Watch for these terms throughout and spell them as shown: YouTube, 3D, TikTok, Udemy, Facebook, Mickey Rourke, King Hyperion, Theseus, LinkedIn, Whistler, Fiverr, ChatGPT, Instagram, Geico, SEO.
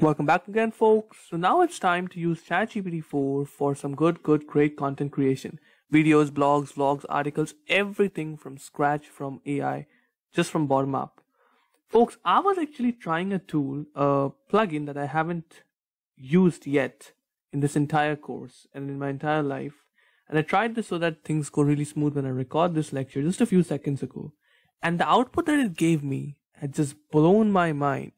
Welcome back again, folks. So now it's time to use ChatGPT 4 for some great content creation. Videos, blogs, vlogs, articles, everything from scratch from AI, just from bottom up. Folks, I was actually trying a tool, a plugin that I haven't used yet in this entire course and in my entire life. And I tried this so that things go really smooth when I record this lecture just a few seconds ago. And the output that it gave me had just blown my mind.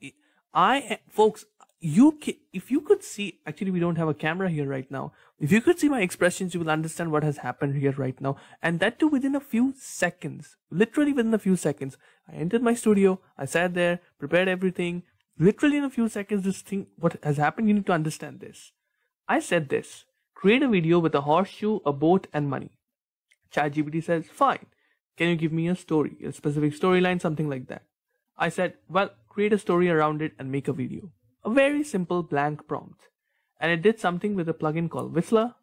Folks, if you could see, actually we don't have a camera here right now. If you could see my expressions, you will understand what has happened here right now. And that too within a few seconds, literally within a few seconds. I entered my studio, I sat there, prepared everything. Literally in a few seconds, this thing, what has happened, you need to understand this. I said this, create a video with a horseshoe, a boat and money. ChatGPT says, fine. Can you give me a story, a specific storyline, something like that? I said, well, create a story around it and make a video. A very simple blank prompt. And it did something with a plugin called Whistler.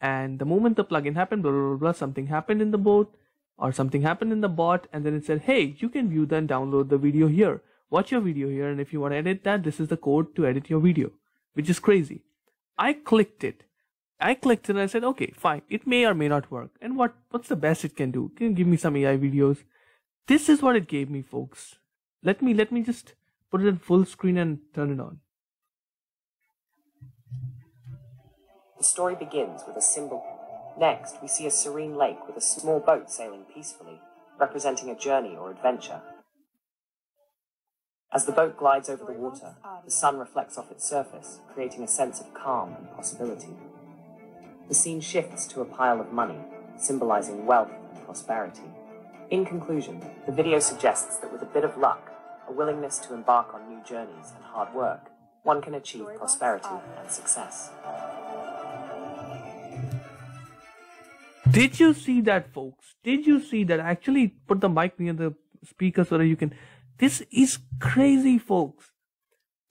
And the moment the plugin happened, blah, blah, blah, blah, something happened in the boat or something happened in the bot. And then it said, hey, you can view and download the video here. Watch your video here. And if you want to edit that, this is the code to edit your video, which is crazy. I clicked it and I said, okay, fine. It may or may not work. And what's the best it can do? Can you give me some AI videos? This is what it gave me, folks. Let me just put it in full screen and turn it on. The story begins with a symbol. Next, we see a serene lake with a small boat sailing peacefully, representing a journey or adventure. As the boat glides over the water, the sun reflects off its surface, creating a sense of calm and possibility. The scene shifts to a pile of money, symbolizing wealth and prosperity. In conclusion, the video suggests that with a bit of luck, a willingness to embark on new journeys and hard work, one can achieve prosperity and success. Did you see that, folks? Did you see that? I actually put the mic near the speaker so that you can... This is crazy, folks.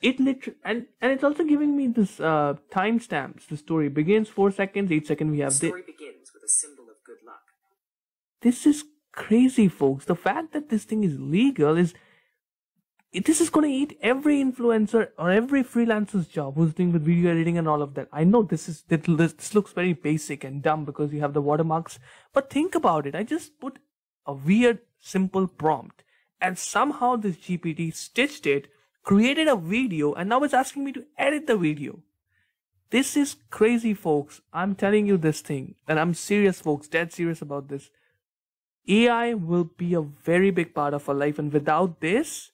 It literally, and it's also giving me this timestamps. The story begins 4 seconds, 8 seconds. We have the story begins with a symbol of good luck. This is crazy, folks. The fact that this thing is legal is, this is going to eat every influencer or every freelancer's job who's doing with video editing and all of that. I know this looks very basic and dumb because you have the watermarks, but think about it. I just put a weird simple prompt, and somehow this GPT stitched it, created a video, and now it's asking me to edit the video. This is crazy, folks. I'm telling you this thing, and I'm serious, folks, dead serious about this. AI will be a very big part of our life, and without this,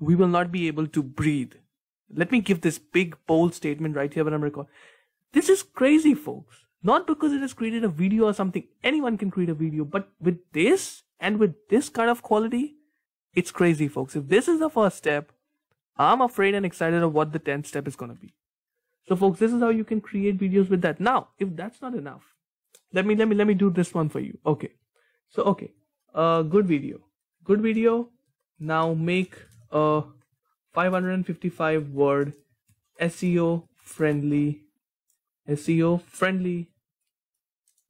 we will not be able to breathe. Let me give this big, bold statement right here when I'm recording. This is crazy, folks. Not because it has created a video or something. Anyone can create a video, but with this and with this kind of quality, it's crazy, folks. If this is the first step, I'm afraid and excited of what the 10th step is going to be. So, folks, this is how you can create videos with that. Now, if that's not enough, let me do this one for you. Okay. So, okay. Good video. Now make a 555 word SEO friendly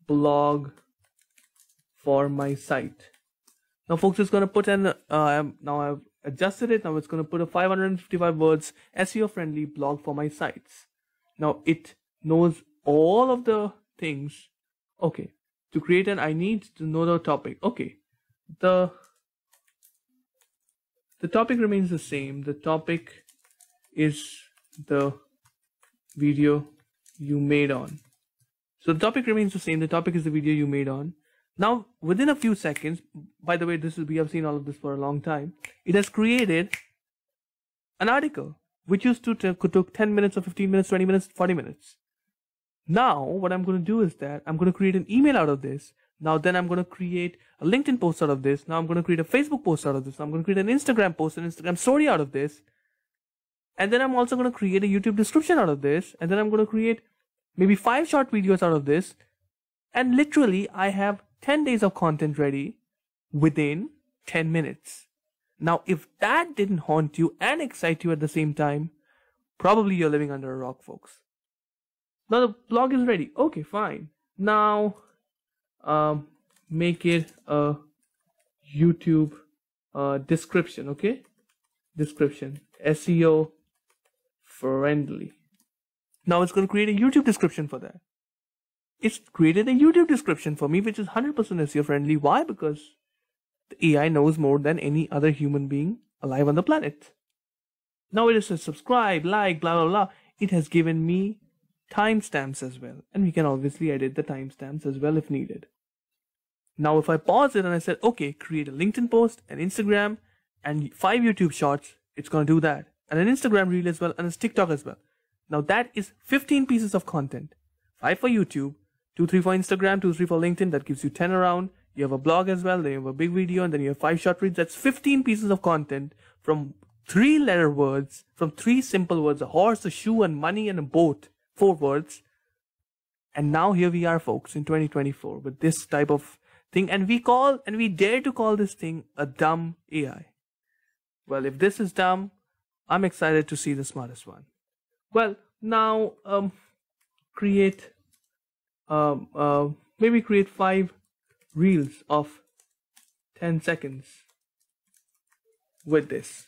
blog for my site. Now, folks, it's going to put an, now I've adjusted it. Now it's going to put a 555 words SEO friendly blog for my sites. Now it knows all of the things. Okay. To create an, I need to know the topic. Okay. The topic remains the same. The topic is the video you made on. So the topic remains the same. The topic is the video you made on. Now, within a few seconds, by the way, we have seen all of this for a long time. It has created an article, which used to took 10 minutes or 15 minutes, 20 minutes, 40 minutes. Now, what I'm going to do is that I'm going to create an email out of this. Now, then I'm going to create a LinkedIn post out of this. Now, I'm going to create a Facebook post out of this. Now, I'm going to create an Instagram post, an Instagram story out of this. And then I'm also going to create a YouTube description out of this. And then I'm going to create maybe 5 short videos out of this. And literally, I have 10 days of content ready within 10 minutes. Now, if that didn't haunt you and excite you at the same time, probably you're living under a rock, folks. Now the blog is ready. Okay, fine. Now, make it a YouTube description. Okay, description SEO friendly. Now it's going to create a YouTube description for that. It's created a YouTube description for me, which is 100% SEO friendly. Why? Because the AI knows more than any other human being alive on the planet. Now it is says subscribe, like, blah, blah, blah. It has given me timestamps as well. And we can obviously edit the timestamps as well if needed. Now, if I pause it and I said, okay, create a LinkedIn post, an Instagram, and 5 YouTube shorts, it's going to do that. And an Instagram reel as well, and a TikTok as well. Now that is 15 pieces of content. 5 for YouTube, 2, 3 for Instagram, 2, 3 for LinkedIn. That gives you 10 around. You have a blog as well. Then you have a big video, and then you have 5 short reads. That's 15 pieces of content from 3 letter words, from 3 simple words, a horse, a shoe, and money, and a boat. 4 words. And now here we are, folks, in 2024 with this type of thing. And we call, and we dare to call this thing a dumb AI. Well, if this is dumb, I'm excited to see the smartest one. Well, now create, maybe create 5 reels of 10 seconds with this.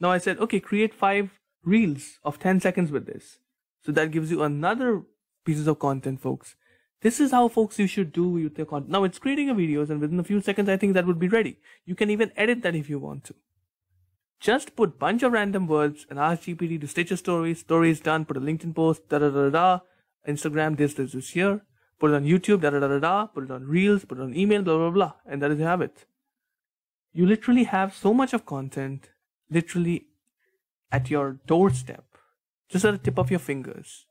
Now I said, okay, create 5 reels of 10 seconds with this. So that gives you another pieces of content, folks. This is how, folks, you should do with your content. Now it's creating a videos, and within a few seconds, I think that would be ready. You can even edit that if you want to. Just put bunch of random words and ask GPT to stitch a story. Story is done. Put a LinkedIn post. Da da da da. Instagram. This here. Put it on YouTube. Da da da da. Put it on Reels. Put it on email. Blah blah blah. And that is how you have it. You literally have so much of content, literally, at your doorstep, just at the tip of your fingers,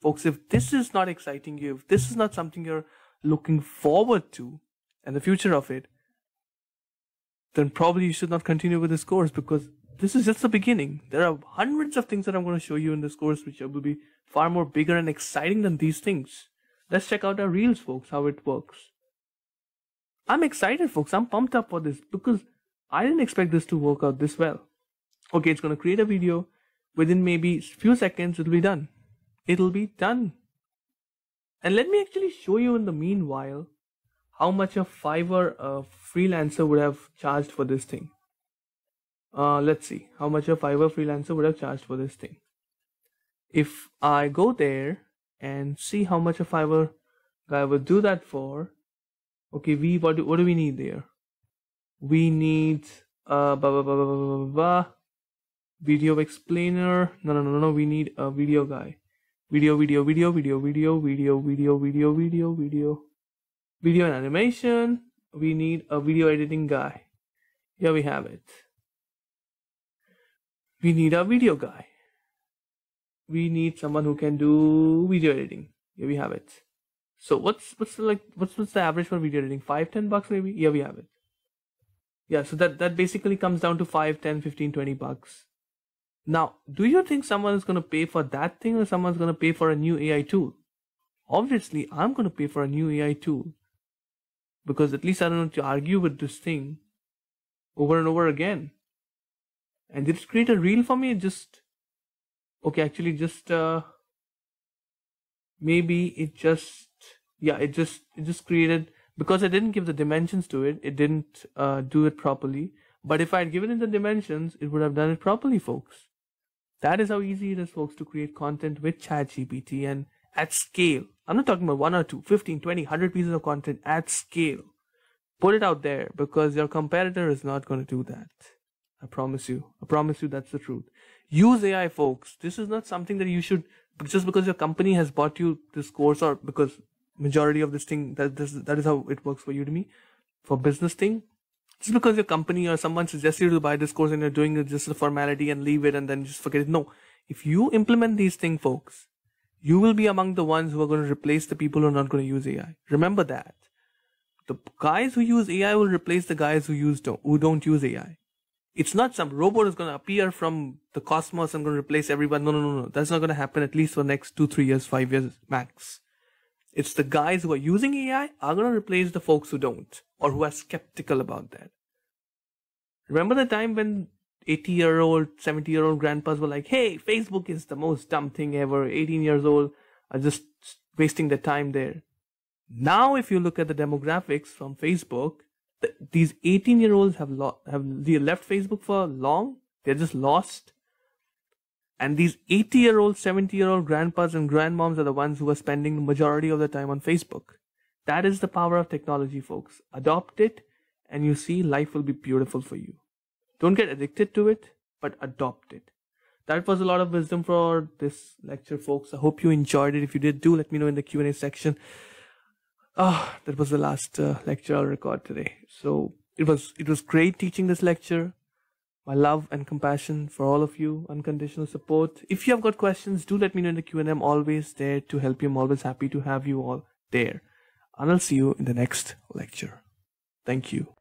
folks. If this is not exciting you, if this is not something you're looking forward to, and the future of it, then probably you should not continue with this course, because this is just the beginning. There are hundreds of things that I'm going to show you in this course, which will be far more bigger and exciting than these things. Let's check out our reels, folks, how it works. I'm excited, folks. I'm pumped up for this because I didn't expect this to work out this well. Okay, it's going to create a video. Within maybe few seconds, it'll be done. It'll be done. And let me actually show you in the meanwhile how much a Fiverr freelancer would have charged for this thing. Let's see how much a Fiverr freelancer would have charged for this thing. If I go there and see how much a Fiverr guy would do that for. Okay, what do we need there? We need video explainer. No, we need a video guy. Video and animation. We need a video editing guy. Here we have it. We need a video guy. We need someone who can do video editing. Here we have it. So what's the average for video editing? $5, $10 maybe? Here we have it. Yeah, so that basically comes down to $5, $10, $15, $20. Now, do you think someone is gonna pay for that thing, or someone's gonna pay for a new AI tool? Obviously, I'm gonna pay for a new AI tool. Because at least I don't have to argue with this thing over and over again. And did it create a reel for me? It just, okay, actually just, maybe it just, yeah, it just created, because I didn't give the dimensions to it. It didn't do it properly. But if I had given it the dimensions, it would have done it properly, folks. That is how easy it is, folks, to create content with ChatGPT and at scale. I'm not talking about 1 or 2, 15, 20, 100 pieces of content at scale. Put it out there, because your competitor is not going to do that. I promise you. I promise you that's the truth. Use AI, folks. This is not something that you should, just because your company has bought you this course, or because majority of this thing, that is how it works for Udemy, for business thing. Just because your company or someone suggests you to buy this course and you're doing it just a formality and leave it and then just forget it. No. If you implement these things, folks, you will be among the ones who are going to replace the people who are not going to use AI. Remember that. The guys who use AI will replace the guys who don't use AI. It's not some robot is going to appear from the cosmos and going to replace everyone. No. That's not going to happen, at least for next 2, 3 years, 5 years max. It's the guys who are using AI are going to replace the folks who don't, or who are skeptical about that. Remember the time when 80-year-old, 70-year-old grandpas were like, hey, Facebook is the most dumb thing ever. 18 years old are just wasting their time there. Now, if you look at the demographics from Facebook, these 18-year-olds have left Facebook for long. They're just lost. And these 80-year-old, 70-year-old grandpas and grandmoms are the ones who are spending the majority of their time on Facebook. That is the power of technology, folks. Adopt it and you see life will be beautiful for you. Don't get addicted to it, but adopt it. That was a lot of wisdom for this lecture, folks. I hope you enjoyed it. If you did, do let me know in the Q&A section. That was the last lecture I'll record today. So it was great teaching this lecture. My love and compassion for all of you, unconditional support. If you have got questions, do let me know in the Q&A. I'm always there to help you. I'm always happy to have you all there. And I'll see you in the next lecture. Thank you.